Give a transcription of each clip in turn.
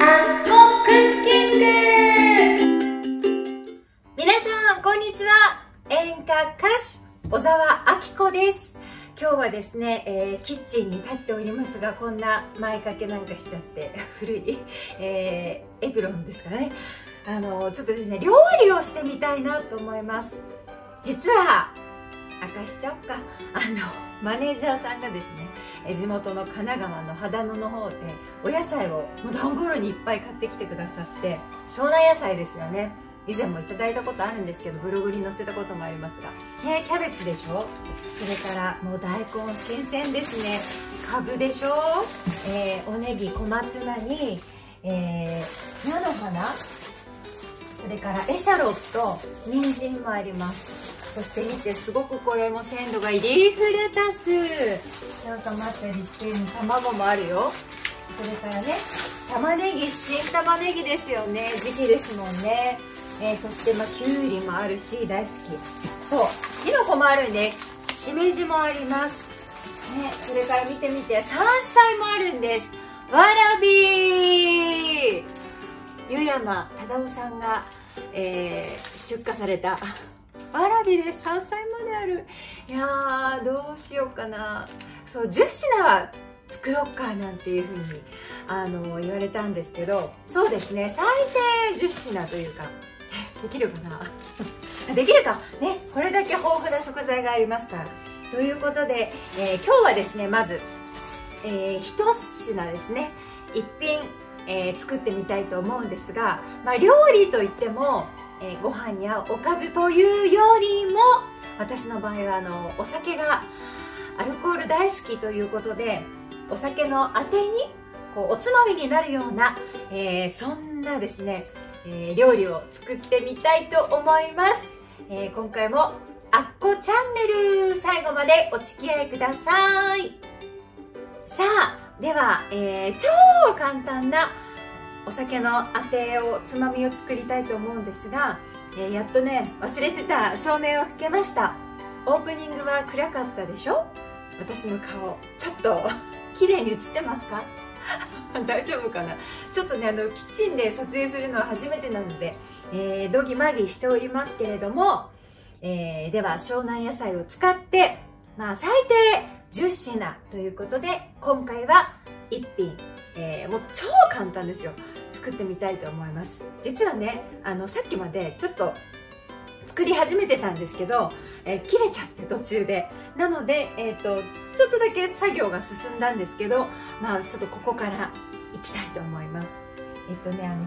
皆さんこんにちは。演歌歌手小澤明子です。今日はですね、キッチンに立っておりますが、こんな前掛けなんかしちゃって古い、エプロンですかね。ちょっとですね、料理をしてみたいなと思います。実は明かしちゃおっか。マネージャーさんがですね、地元の神奈川の秦野の方でお野菜をもうどんごろにいっぱい買ってきてくださって、湘南野菜ですよね。以前もいただいたことあるんですけど、ブログに載せたこともありますが、ね、キャベツでしょ、それからもう大根新鮮ですね、かぶでしょ、おネギ、小松菜に、菜の花、それからエシャロット、人参もあります。そして見て、すごくこれも鮮度がいいリーフレタスなんかもあったりして、卵もあるよ。それからね、玉ねぎ、新玉ねぎですよね、時期ですもんね。そしてきゅうりもあるし大好きそう、きのこもあるんです。しめじもあります、ね、それから見てみて、山菜もあるんです。わらび、湯山忠夫さんが、出荷されたわらびです。山菜まである。いやー、どうしようかな。そう、10品は作ろうかなんていうふうに言われたんですけど、そうですね、最低10品というか、できるかなできるかね、これだけ豊富な食材がありますから。ということで、今日はですね、まず、一品ですね、一品、作ってみたいと思うんですが、料理といっても、ご飯に合うおかずというよりも、私の場合はお酒がアルコール大好きということで、お酒のあてにこうおつまみになるような、そんなですね、料理を作ってみたいと思います。今回もあっこチャンネル、最後までお付き合いください。さあ、では、超簡単なお酒のあてを、つまみを作りたいと思うんですが、やっとね、忘れてた照明をつけました。オープニングは暗かったでしょ？私の顔、ちょっと綺麗に映ってますか大丈夫かな。ちょっとね、キッチンで撮影するのは初めてなので、どぎまぎしておりますけれども、では湘南野菜を使って、最低10品ということで、今回は1品、もう超簡単ですよ、作ってみたいと思います。実はね、さっきまでちょっと作り始めてたんですけど、切れちゃって途中で、なので、ちょっとだけ作業が進んだんですけど、ちょっとここからいきたいと思います。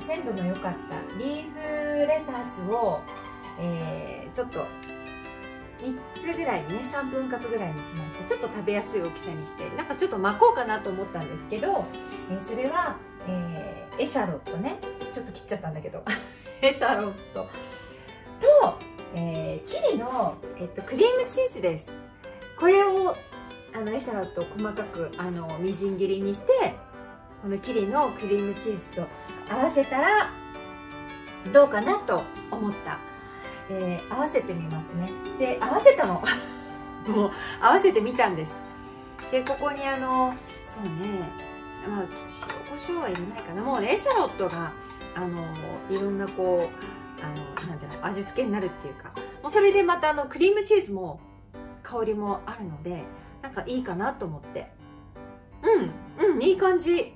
鮮度の良かったリーフレタスを、ちょっと3つぐらいにね、3分割ぐらいにしまして、ちょっと食べやすい大きさにして、なんかちょっと巻こうかなと思ったんですけど、それは、エシャロットね、ちょっと切っちゃったんだけどエシャロットと、キリの、クリームチーズです。これをエシャロットを細かくみじん切りにして、このキリのクリームチーズと合わせたらどうかなと思った、合わせてみますね。で、合わせたのもう合わせてみたんです。で、ここにそうね、塩コショウはいらないかな。もうね、エシャロットがいろんなこうなんていうの、味付けになるっていうか、もうそれでまたクリームチーズも香りもあるので、なんかいいかなと思って、うんうん、いい感じ。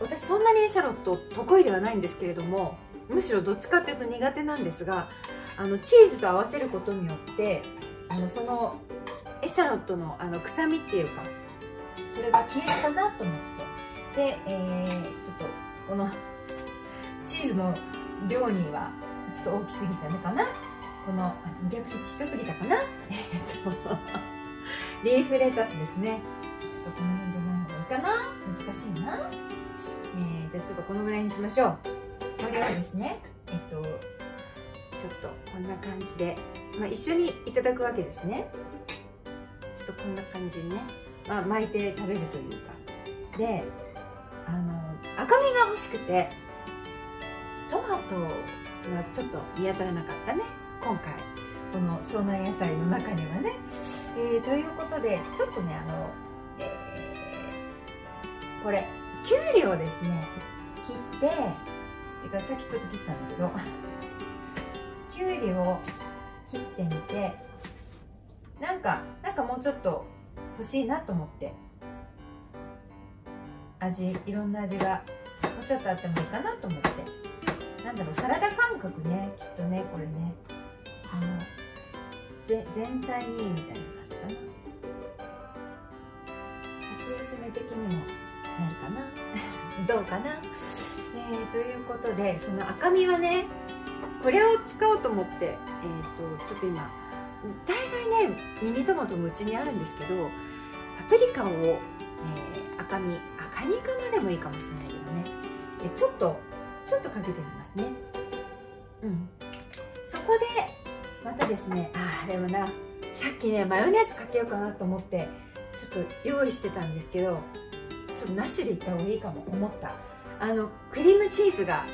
私そんなにエシャロット得意ではないんですけれども、むしろどっちかっていうと苦手なんですが、チーズと合わせることによって、そのエシャロットの臭みっていうか、それが消えるかなと思って。で、ちょっとこのチーズの量にはちょっと大きすぎたのかな、この逆にちっちゃすぎたかなリーフレタスですね。ちょっとこの辺じゃない方がいいかな、難しいな。じゃあちょっとこのぐらいにしましょう。これはですね、ちょっとこんな感じで、一緒にいただくわけですね。ちょっとこんな感じにね、巻いて食べるというか。で、赤身が欲しくて、トマトがちょっと見当たらなかったね、今回この湘南野菜の中にはね。ということで、ちょっとね、これきゅうりをですね、て、てかさっきちょっと切ったんだけどきゅうりを切ってみて、なんかもうちょっと欲しいなと思って、味いろんな味がもうちょっとあってもいいかなと思って、なんだろう、サラダ感覚ね、きっとね、これね、前菜にいいみたいな感じかな、箸休め的にもなるかなどうかなということで、その赤身はね、これを使おうと思って、ちょっと今大概ねミニトマトもうちにあるんですけど、パプリカを、赤身かまでもいいかもしれないけどね、ちょっとかけてみますね。そこでまたですね、でもな、さっきねマヨネーズかけようかなと思ってちょっと用意してたんですけど、ちょっとなしでいった方がいいかも思った。クリームチーズが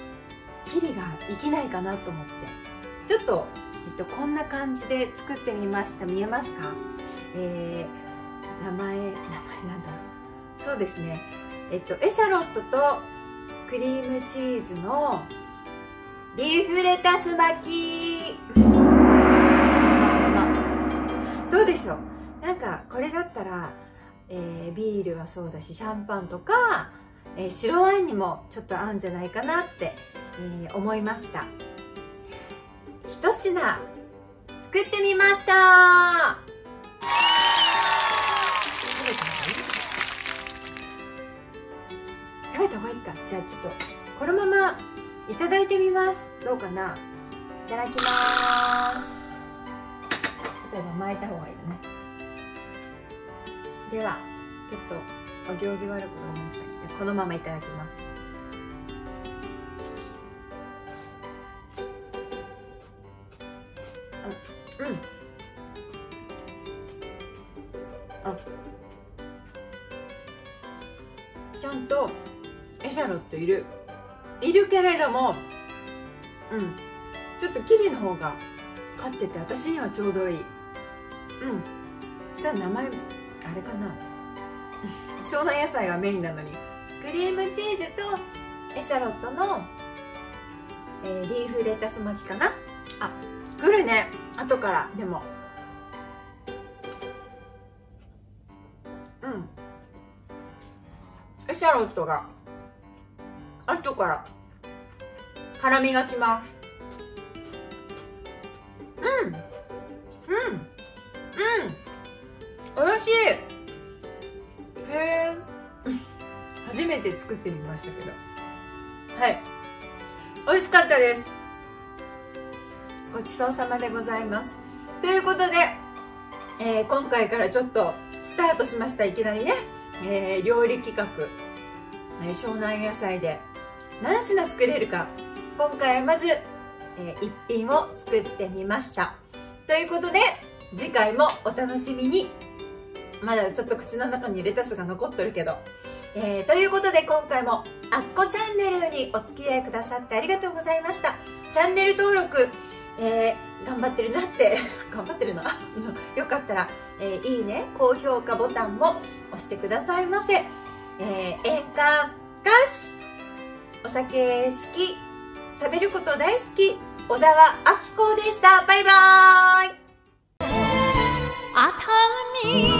キリがいけないかなと思って、ちょっと、こんな感じで作ってみました。見えますか？名前なんだろう、そうですね、エシャロットとクリームチーズのリーフレタス巻きどうでしょう。なんかこれだったら、ビールはそうだし、シャンパンとか、白ワインにもちょっと合うんじゃないかなって、思いました。一品作ってみました。食べた方がいいか。じゃあちょっとこのままいただいてみます。どうかな。いただきます。ちょっと巻いた方がいいよね。ではちょっとお行儀悪く思いましたけど、このままいただきます。ちゃんとエシャロットいるけれども、ちょっとキリの方が勝ってて、私にはちょうどいい。そしたら名前あれかな湘南野菜がメインなのに、クリームチーズとエシャロットの、リーフレタス巻きかな。来るね、後から。でもエシャロットが後から辛みがきます。おいしい。初めて作ってみましたけど、美味しかったです。ごちそうさまでございます。ということで、今回からちょっとスタートしました。いきなりね、料理企画、湘南野菜で何品作れるか、今回はまず、一品を作ってみましたということで、次回もお楽しみに。まだちょっと口の中にレタスが残っとるけど、ということで今回もあっこチャンネルにお付き合いくださってありがとうございました。チャンネル登録、頑張ってるなって頑張ってるなよかったら、いいね、高評価ボタンも押してくださいませ。演歌歌手、お酒好き、食べること大好き、小沢あきこでした。バイバーイ。熱海。